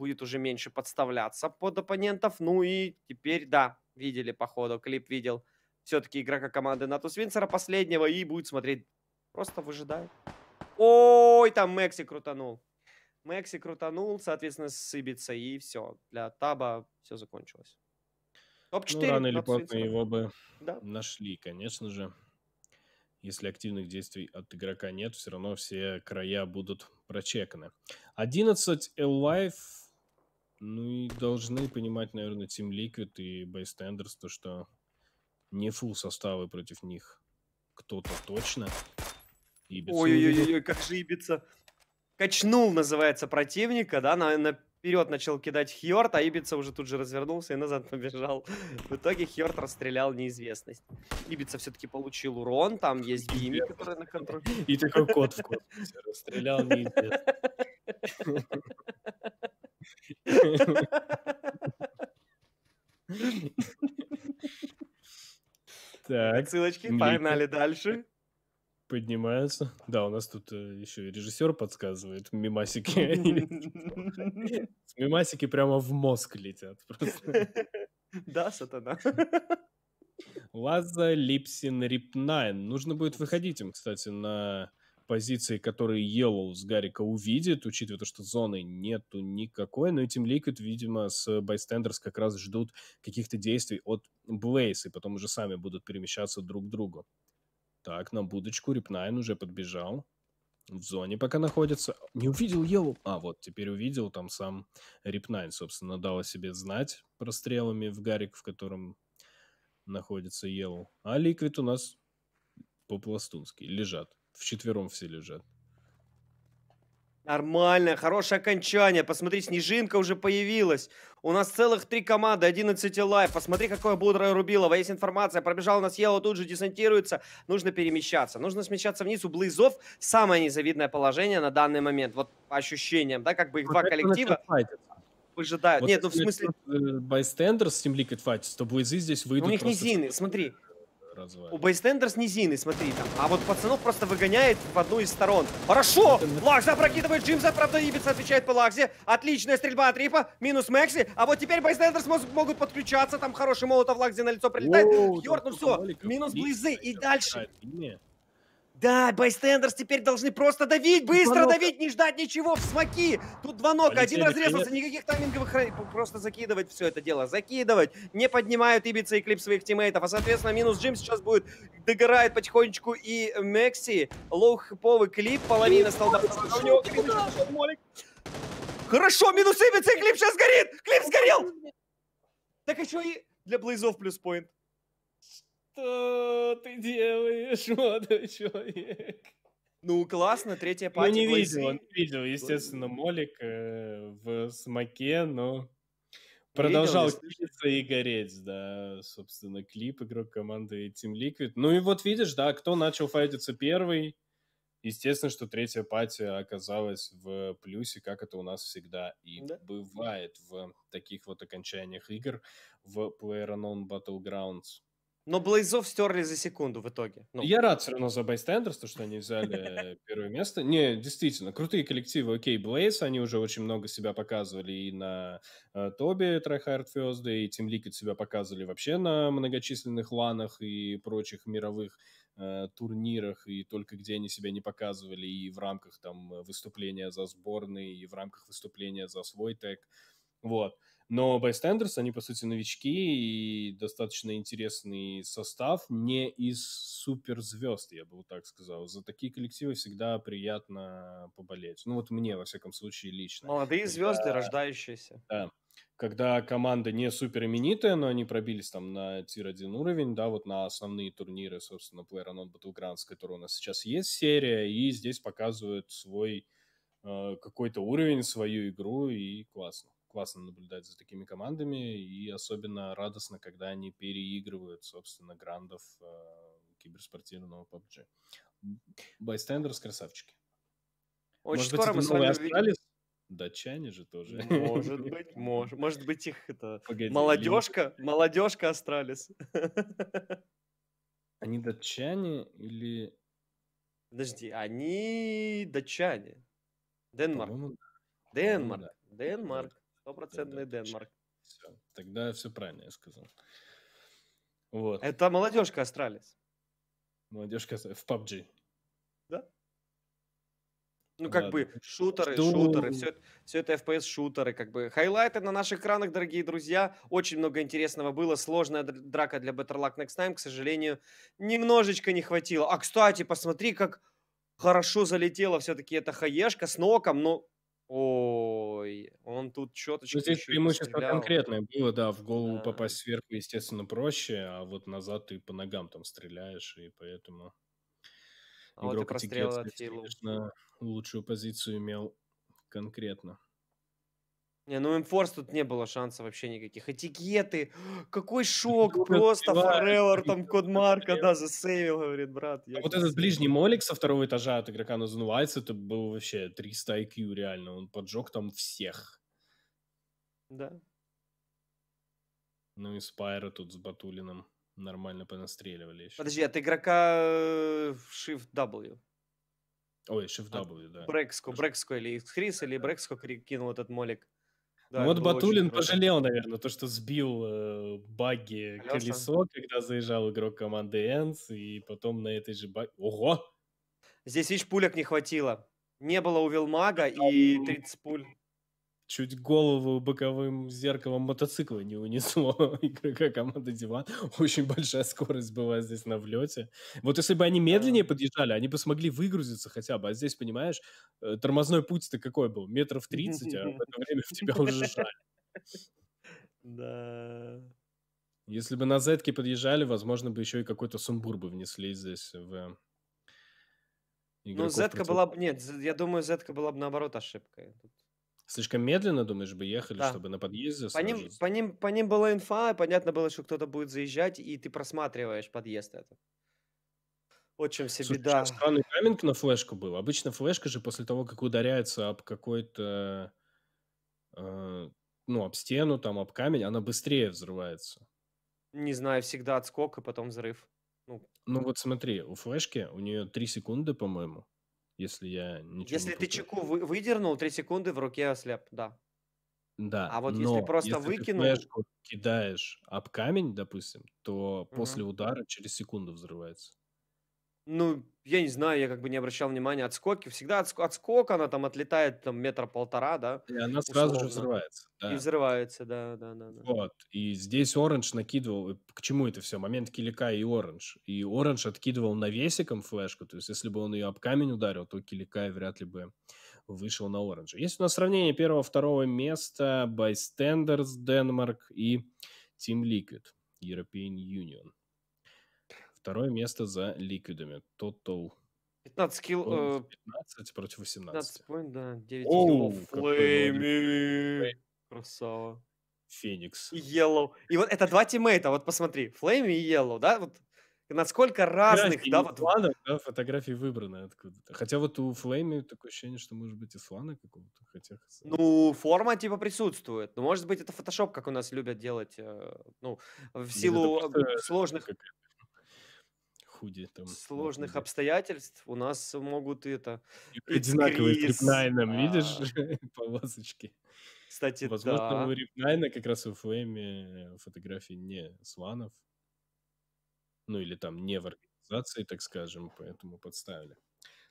будет уже меньше подставляться под оппонентов. Ну и теперь, да, видели, походу, клип видел все-таки игрока команды Natus Vincere последнего и будет смотреть. Просто выжидает. Ой, там Мекси крутанул. Мекси крутанул, соответственно, сыбится и все. Для Таба все закончилось. топ четыре. Ну, рано или поздно его бы да. нашли, конечно же. Если активных действий от игрока нет, все равно все края будут прочеканы. одиннадцать Alive. Ну и должны понимать, наверное, Team Liquid и Bystanders, то что не фул составы против них кто-то точно. Ой-ой-ой, как же Ибица. Качнул, называется, противника, да, на... на... вперед начал кидать Хьорд, а Ибица уже тут же развернулся и назад побежал. В итоге Хьорд расстрелял неизвестность. Ибица все-таки получил урон, там есть Бими, который на контроле. И такой кот в кот. Расстрелял неизвестность. Так, ссылочки, погнали дальше. Поднимаются. Да, у нас тут еще и режиссер подсказывает. Мимасики. Мимасики прямо в мозг летят. Да, сатана. Лаза, Липсин, Stryp9. Нужно будет выходить им, кстати, на позиции, которые Yellow с Гарика увидит, учитывая то, что зоны нету никакой. Но и Team Liquid, видимо, с Bystanders как раз ждут каких-то действий от Blaze, и потом уже сами будут перемещаться друг к другу. Так, на будочку Stryp9 уже подбежал. В зоне пока находится. Не увидел Yellow. А, вот, теперь увидел. Там сам Stryp9, собственно, дал о себе знать прострелами в гарик, в котором находится Yellow. А Liquid у нас по-пластунски лежат. Вчетвером все лежат. Нормально, хорошее окончание. Посмотри, снежинка уже появилась. У нас целых три команды, одиннадцать лайв. Посмотри, какое бодрое рубилово. Есть информация. Пробежал у нас Yellow, тут же десантируется. Нужно перемещаться. Нужно смещаться вниз. У Блейзов самое незавидное положение на данный момент. Вот по ощущениям, да, как бы их вот два коллектива выжидают. Вот нет, ну в смысле... Bystanders с Team Liquid файтятся, то Блейзы здесь выйдут. У них низины, смотри. Развали. У Bystanders низины, смотри там. А вот пацанов просто выгоняет в одну из сторон. Хорошо! Лакза прокидывает Джимса, правда, Ибица отвечает по Лакзе. Отличная стрельба от Рипа, минус Мекси. А вот теперь Bystanders могут подключаться. Там хороший молотов Лакзе на лицо прилетает. Йорт, ну все, минус Блейзы. И дальше. Да, байстендерс теперь должны просто давить, быстро два давить, не ждать ничего в смоки. Тут два нока, один разрезался, никаких тайминговых, просто закидывать все это дело, закидывать. Не поднимают Ибица и Клип своих тиммейтов, а соответственно минус Джим сейчас будет, догорает потихонечку и Мекси. Лоу-хиповый Клип, половина столба. Хорошо, минус Ибица и Клип сейчас горит, Клип сгорел. Так еще и для Блейзов плюс поинт. Что ты делаешь, молодой человек? Ну, классно, третья пати. Ну, не видел, он не видел, естественно, Молик э, в смоке, но продолжал кидаться и гореть, да, собственно, Клип, игрок команды Team Liquid. Ну и вот видишь, да, кто начал файтиться первый, естественно, что третья пати оказалась в плюсе, как это у нас всегда и да? бывает в таких вот окончаниях игр в PlayerUnknown Battlegrounds. Но Блейзов стерли за секунду в итоге. Ну. Я рад все равно за Байстендерс, то, что они взяли первое место. Не, действительно, крутые коллективы. Окей, Блейз, они уже очень много себя показывали и на Тоби, Tryhard Thursday, и Team Liquid себя показывали вообще на многочисленных ланах и прочих мировых э, турнирах, и только где они себя не показывали, и в рамках там выступления за сборные, и в рамках выступления за свой тег. Вот. Но Байстендерс, они, по сути, новички и достаточно интересный состав, не из суперзвезд, я бы вот так сказал. За такие коллективы всегда приятно поболеть. Ну вот мне, во всяком случае, лично. Молодые когда... звезды, рождающиеся. Да. Когда команда не суперименитая, но они пробились там на тир один уровень, да, вот на основные турниры, собственно, PlayerUnknown Battlegrounds, которые у нас сейчас есть серия, и здесь показывают свой э, какой-то уровень, свою игру, и классно. Классно наблюдать за такими командами, и особенно радостно, когда они переигрывают, собственно, грандов э, киберспортивного пабджи. Байстендерс красавчики. Очень может скоро быть, мы с вами остались? Датчане же тоже. Может быть, может, может быть их это... Погоди, молодежка, или... молодежка Астралис. Они датчане или... Подожди, они датчане. Денмарк. По-моему, да. Денмарк. Да. Денмарк. Стопроцентный Денмарк. Все. Тогда все правильно я сказал. Вот. Это молодежка Астралис. Молодежка в пабджи. Да? Ну, как да, бы, да. шутеры, Что? шутеры, все, все это эф пи эс-шутеры, как бы. Хайлайты на наших экранах, дорогие друзья. Очень много интересного было. Сложная драка для Better Luck Next Time, к сожалению, немножечко не хватило. А, кстати, посмотри, как хорошо залетела все-таки эта хаешка с ноком, но... Ой, он тут четочки. Здесь преимущество конкретное было, да, в голову да. попасть сверху, естественно, проще, а вот назад ты по ногам там стреляешь, и поэтому а игрок вот Этикет, конечно, лучшую позицию имел конкретно. Не, ну Enforce тут не было шансов вообще никаких. Этикеты, какой шок, ну, просто Форевер, там Кодмарка, да, засейвил, говорит, брат. Я а вот этот ближний молик со второго этажа от игрока на Zone Lights, это был вообще триста ай кью реально, он поджег там всех. Да. Ну и Спайра тут с Батулиным нормально понастреливали еще. Подожди, от игрока Shift-W. Ой, Shift-W, да. Брекско, Брекско или Хрис, или Брекско кинул этот молик. Да, вот Батулин пожалел, наверное, то, что сбил э, багги Алёша. Колесо, когда заезжал игрок команды Энс, и потом на этой же багги... Ого! Здесь, видишь, пулек не хватило. Не было у Вилмага и тридцать пуль. Чуть голову боковым зеркалом мотоцикла не унесло игрока команды Диван. Очень большая скорость была здесь на влете. Вот если бы они медленнее подъезжали, они бы смогли выгрузиться хотя бы. А здесь, понимаешь, тормозной путь-то какой был? Метров тридцать, а в это время в тебя уже жали. Если бы на зетки подъезжали, возможно, бы еще и какой-то сумбур бы внесли здесь в... Ну, зетка была бы... Нет, я думаю, зетка была бы, наоборот, ошибкой. Слишком медленно, думаешь, бы ехали, да. чтобы на подъезде по ним, по, ним, по ним была инфа, понятно было, что кто-то будет заезжать, и ты просматриваешь подъезд этот. Вот чем все беда. Странный тайминг на флешку был. Обычно флешка же после того, как ударяется об какой-то... Э, ну, об стену, там, об камень, она быстрее взрывается. Не знаю, всегда отскок и потом взрыв. Ну, ну вот смотри, у флешки, у нее три секунды, по-моему. Если я ничего Если не ты чеку вы, выдернул, три секунды в руке ослеп, да. Да. А вот но если просто если выкинул... Если флешку кидаешь об камень, допустим, то угу. после удара через секунду взрывается. Ну, я не знаю, я как бы не обращал внимания. Отскоки, всегда отск- отскок, она там отлетает там метра полтора, да, И она сразу же условно. взрывается, И да. взрывается, да, да, да, да. Вот. И здесь Оранж накидывал... э, К чему это все? Момент Килика и Оранж. И Оранж откидывал навесиком флешку. То есть, если бы он ее об камень ударил, то Киликай вряд ли бы вышел на Оранжа. Есть у нас сравнение первого-второго места. Bystanders, Денмарк и Team Liquid, European Union. Второе место за ликвидами. Total пятнадцать килл... э, пятнадцать против восемнадцати. пятнадцать поинт, да, девять Оу, киллов. какой Флейми! молодец. Красава. Феникс. И Yellow. И вот это два тиммейта, вот посмотри. Флейми и Yellow, да? Вот насколько разных, Фотографии да, вот... Ислана, да, фотографии выбраны откуда-то. Хотя вот у Флейми такое ощущение, что может быть Ислана какого-то. Хотя... Ну, форма типа присутствует. Ну, может быть, это фотошоп, как у нас любят делать. э, Ну, в Нет, это силу просто, э, сложных... какая-то худи там. сложных худи. обстоятельств у нас могут это... Одинаковые с Крис. Рипнайном, видишь, А, полосочки. Кстати, Возможно, у да. Рипнайна как раз в Флейме фотографии не Сванов, ну или там не в организации, так скажем, поэтому подставили.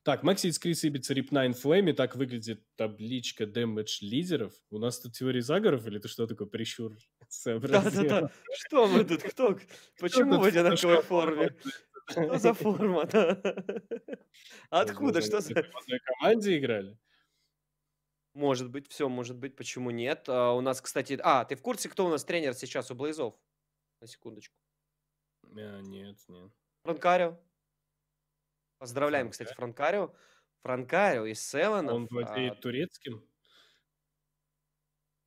Так, Макси из Крис Ибица Рипнайн Флейме, так выглядит табличка дэмэдж лидеров. У нас тут теория заговоров или ты что такое прищур сообразил? Да-да-да, что мы тут, кто, почему вы в одинаковой форме? Что за форма? Да? Откуда? Возможно, Что они за... в одной команде играли? Может быть, все может быть. Почему нет? А, у нас, кстати... А, ты в курсе, кто у нас тренер сейчас у Блейзов? На секундочку. А, нет, нет. Франкарио. Поздравляем, Франкарио. кстати, Франкарио. Франкарио из Севена. Он владеет а... турецким?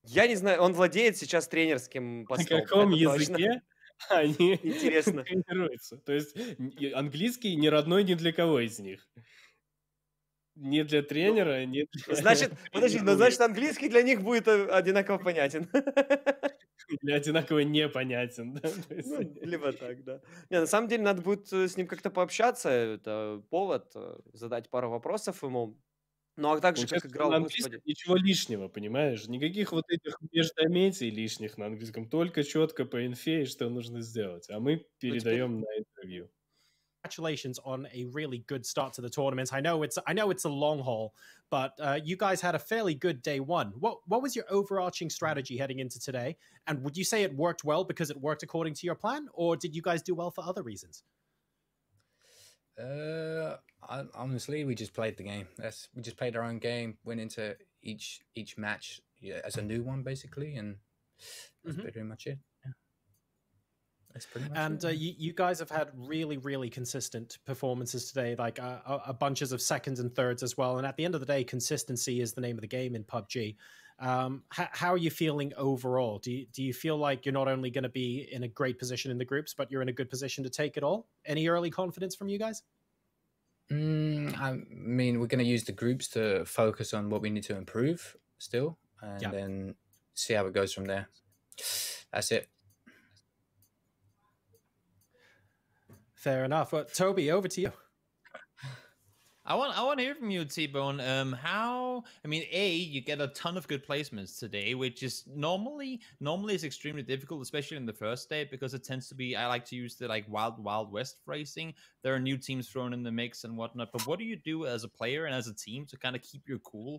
Я не знаю. Он владеет сейчас тренерским постом. На каком Это языке? Точно. Они Интересно. тренируются. То есть английский не родной ни для кого из них. Не для тренера, ну, не для... Значит, подожди, но значит английский для них будет одинаково понятен. Или одинаково непонятен. Да? Есть... Ну, либо так, да. Не, на самом деле надо будет с ним как-то пообщаться. Это повод задать пару вопросов ему. Ну, а также, как играл... На английском ничего лишнего, понимаешь? Никаких вот этих междометий лишних на английском. Только четко по инфе, что нужно сделать. А мы передаем на интервью. Congratulations on a really good start to the tournament. I know it's I know it's a long haul, but uh, you guys had a fairly good day one. What what was your overarching strategy heading into today? And would you say it worked well because it worked according to your plan? Or did you guys do well for other reasons? Uh, I, honestly, we just played the game. That's we just played our own game, went into each each match yeah, as a new one, basically, and that's mm-hmm. pretty much it. Yeah. That's pretty much and, it. And uh, you, you guys have had really, really consistent performances today, like uh, a, a bunches of seconds and thirds as well. And at the end of the day, consistency is the name of the game in P U B G. Um, h- how are you feeling overall? Do you, do you feel like you're not only going to be in a great position in the groups, but you're in a good position to take it all? Any early confidence from you guys? Mm, I mean, we're going to use the groups to focus on what we need to improve still, and yeah. then see how it goes from there. That's it. Fair enough. Well, Toby, over to you. I want I want to hear from you, T-Bone. Um, how? I mean, A, you get a ton of good placements today, which is normally normally is extremely difficult, especially in the first day, because it tends to be. I like to use the like wild wild west phrasing. There are new teams thrown in the mix and whatnot. But what do you do as a player and as a team to kind of keep your cool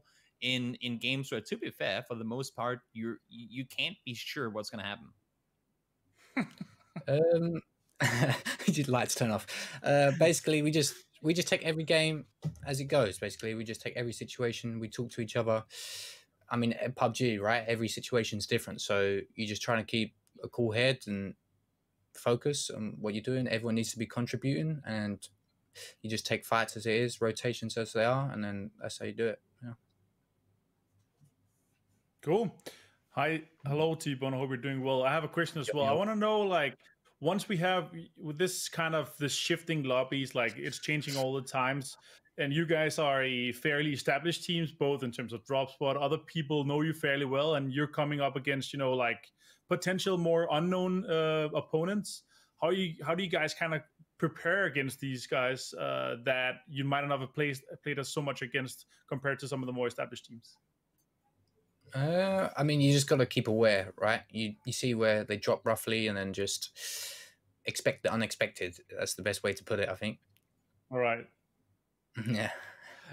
in in games where, to be fair, for the most part, you you can't be sure what's going to happen. um, you'd like to turn off. Uh, basically, we just. We just take every game as it goes, basically. We just take every situation. We talk to each other. I mean, P U B G, right? Every situation's different. So you're just trying to keep a cool head and focus on what you're doing. Everyone needs to be contributing. And you just take fights as it is, rotations as they are, and then that's how you do it. Yeah. Cool. Hi. Hello, T-Bone. I hope you're doing well. I have a question as yep, well. Yep. I want to know, like... Once we have with this kind of this shifting lobbies, like it's changing all the times, and you guys are a fairly established teams, both in terms of drop spot, other people know you fairly well, and you're coming up against, you know, like potential more unknown uh, opponents. How you how do you guys kind of prepare against these guys uh, that you might not have played played us so much against compared to some of the more established teams? Uh, I mean, you just got to keep aware, right? You you see where they drop roughly and then just expect the unexpected. That's the best way to put it, I think. All right. Yeah.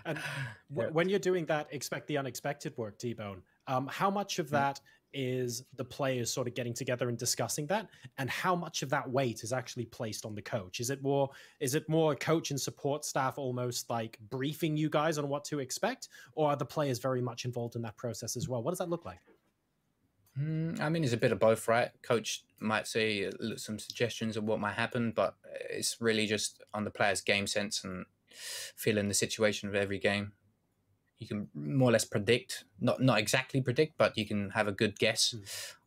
And w yeah. when you're doing that, expect the unexpected work, D-Bone. Um, how much of that is the players sort of getting together and discussing that, and how much of that weight is actually placed on the coach? Is it more, is it more coach and support staff almost like briefing you guys on what to expect, or are the players very much involved in that process as well? What does that look like? Mm, I mean, it's a bit of both, right? Coach might say some suggestions of what might happen, but it's really just on the player's game sense and feeling the situation of every game. You can more or less predict, not not exactly predict, but you can have a good guess mm.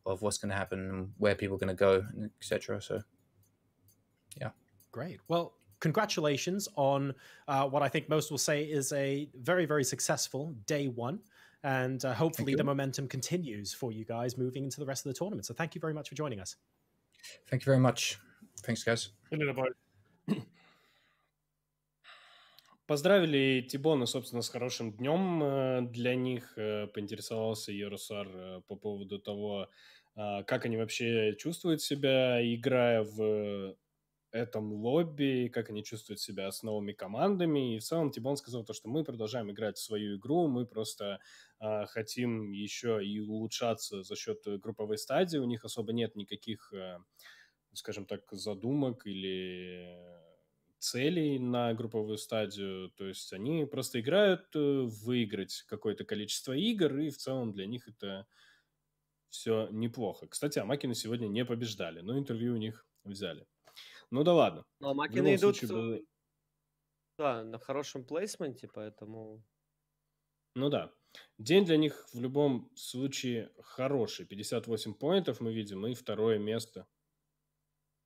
of what's going to happen and where people are going to go, et cetera. So, yeah. Great. Well, congratulations on uh, what I think most will say is a very, very successful day one. And uh, hopefully the momentum continues for you guys moving into the rest of the tournament. So thank you very much for joining us. Thank you very much. Thanks, guys. Поздравили Тибона, собственно, с хорошим днем для них. Поинтересовался Ярусар по поводу того, как они вообще чувствуют себя, играя в этом лобби, как они чувствуют себя с новыми командами. И в целом Тибон сказал то, что мы продолжаем играть в свою игру, мы просто хотим еще и улучшаться за счет групповой стадии. У них особо нет никаких, скажем так, задумок или целей на групповую стадию, то есть они просто играют выиграть какое-то количество игр, и в целом для них это все неплохо. Кстати, Амакины сегодня не побеждали, но интервью у них взяли. Ну да ладно. Но Амакины идут случае... да, на хорошем плейсменте, поэтому... Ну да. День для них в любом случае хороший. пятьдесят восемь поинтов мы видим, и второе место.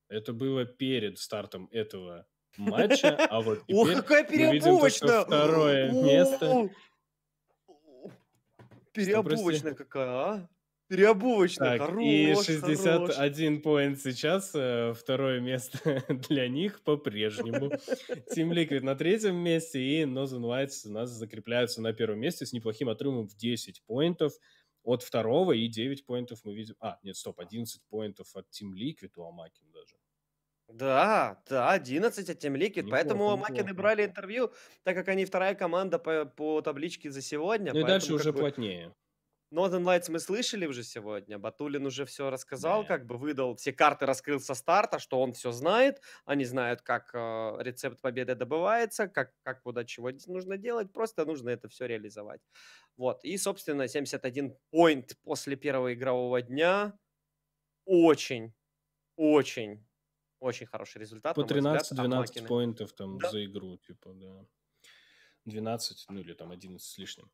Это было перед стартом этого матча, а вот теперь О, какая мы видим то, что второе место. Переобувочная что, какая, а? Переобувочная, так, хорош, и шестьдесят один поинт сейчас, второе место для них по-прежнему. Team Liquid на третьем месте, и Northern Lights у нас закрепляются на первом месте с неплохим отрывом в десять поинтов от второго, и девять поинтов мы видим... А, нет, стоп, одиннадцать поинтов от Team Liquid у Амакин даже. Да, да, одиннадцать от Team Liquid, поэтому Амакины брали интервью, так как они вторая команда по, по табличке за сегодня. Ну и дальше уже плотнее. Northern Lights мы слышали уже сегодня, Батулин уже все рассказал, yeah. как бы выдал, все карты раскрыл со старта, что он все знает, они знают, как э, рецепт победы добывается, как, как куда чего нужно делать, просто нужно это все реализовать. Вот, и, собственно, семьдесят один поинт после первого игрового дня, очень, очень... Очень хороший результат. По тринадцать-двенадцать поинтов там да. за игру, типа, да. двенадцать, ну или там одиннадцать с лишним.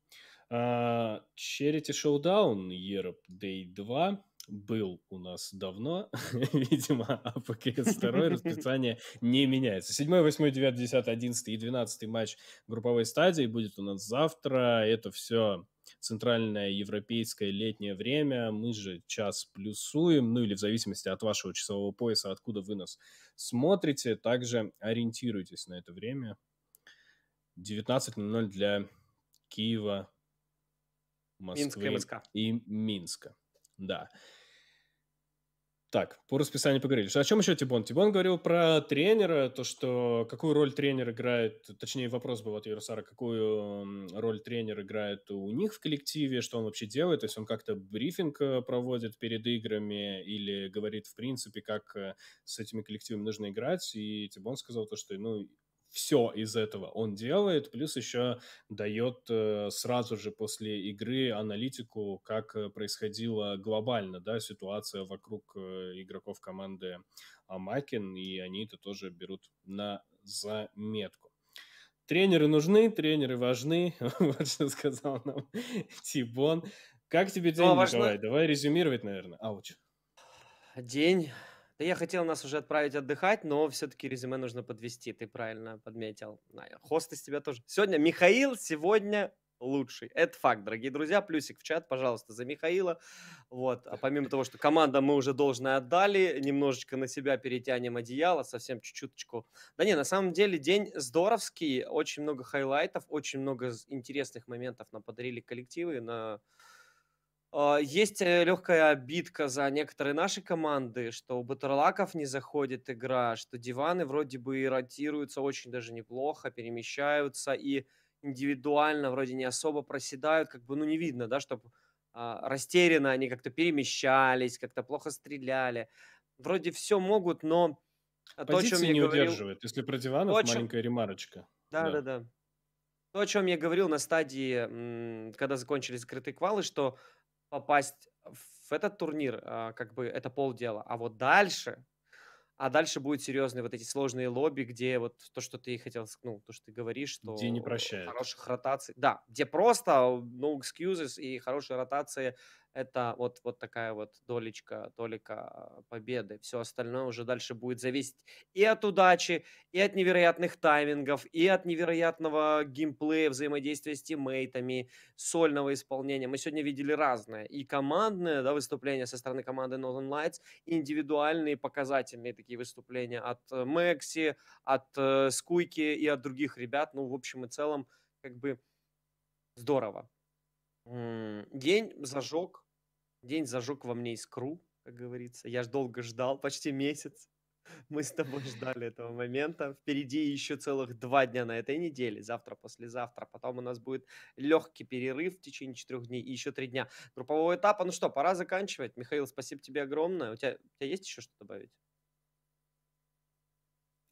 Uh, Charity Showdown Europe Day два был у нас давно. Видимо, АПКС два расписание не меняется. седьмой, восьмой, девятый, десятый, одиннадцатый и двенадцатый матч групповой стадии будет у нас завтра. Это все... Центральное европейское летнее время, мы же час плюсуем, ну или в зависимости от вашего часового пояса, откуда вы нас смотрите, также ориентируйтесь на это время. девятнадцать ноль-ноль для Киева, Москвы Минска. и Минска. Да. Так, по расписанию поговорили. О чем еще Тибон? Тибон говорил про тренера, то, что какую роль тренер играет, точнее вопрос был от Ярусара, какую роль тренер играет у них в коллективе, что он вообще делает, то есть он как-то брифинг проводит перед играми или говорит, в принципе, как с этими коллективами нужно играть, и Тибон сказал то, что, ну, все из этого он делает, плюс еще дает сразу же после игры аналитику, как происходила глобально, да, ситуация вокруг игроков команды Амакин, и они это тоже берут на заметку. Тренеры нужны, тренеры важны, вот что сказал нам Тибон. Как тебе день, Николай? Давай резюмировать, наверное. Ауч. День... Я хотел нас уже отправить отдыхать, но все-таки резюме нужно подвести, ты правильно подметил. Хост из тебя тоже. Сегодня Михаил, сегодня лучший. Это факт, дорогие друзья. Плюсик в чат, пожалуйста, за Михаила. Вот. А помимо того, что команда мы уже должное отдали, немножечко на себя перетянем одеяло, совсем чуть-чуточку. Да не, на самом деле день здоровский, очень много хайлайтов, очень много интересных моментов нам подарили коллективы на... А, Есть э, легкая обидка за некоторые наши команды, что у Батерлаков не заходит игра, что диваны вроде бы и ротируются очень даже неплохо, перемещаются и индивидуально вроде не особо проседают, как бы ну не видно, да, чтобы растерянно они как-то перемещались, как-то плохо стреляли. Вроде все могут, но а, то, о чем Позиции я не говорил, удерживает. Если про то, диванов, о чем, маленькая ремарочка. да, да, Да. да, то, о чем я говорил на стадии, м, когда закончились закрытые квалы, что попасть в этот турнир, а, как бы это полдела, а вот дальше, а дальше будут серьезные вот эти сложные лобби, где вот то, что ты хотел, ск- ну, то, что ты говоришь, Где не что прощают. хороших ротаций, да, где просто no excuses и хорошие ротации, это вот, вот такая вот долечка, толика а, победы. Все остальное уже дальше будет зависеть и от удачи, и от невероятных таймингов, и от невероятного геймплея, взаимодействия с тиммейтами, сольного исполнения. Мы сегодня видели разное. И командное, да, выступление со стороны команды Northern Lights, и индивидуальные показательные такие выступления от э, Мэкси, от э, Скуйки и от других ребят. Ну, в общем и целом, как бы здорово. М, День зажег, день зажег во мне искру, как говорится. Я ж долго ждал, почти месяц. Мы с тобой ждали этого момента. Впереди еще целых два дня на этой неделе. Завтра, послезавтра. Потом у нас будет легкий перерыв в течение четырех дней и еще три дня группового этапа. Ну что, пора заканчивать. Михаил, спасибо тебе огромное. У тебя, у тебя есть еще что добавить?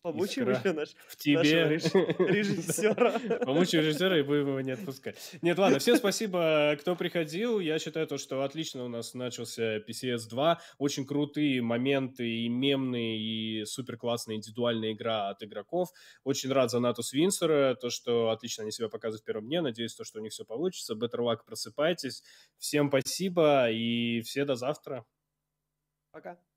Помучим Искра еще наш, в нашего тебе. реж- режиссера. Помочь режиссера и будем его не отпускать. Нет, ладно, всем спасибо, кто приходил. Я считаю, то, что отлично у нас начался пи си эс два. Очень крутые моменты и мемные, и супер классная индивидуальная игра от игроков. Очень рад за Натус Винсера, то, что отлично они себя показывают в первом дне. Надеюсь, то, что у них все получится. Better luck, просыпайтесь. Всем спасибо и все до завтра. Пока.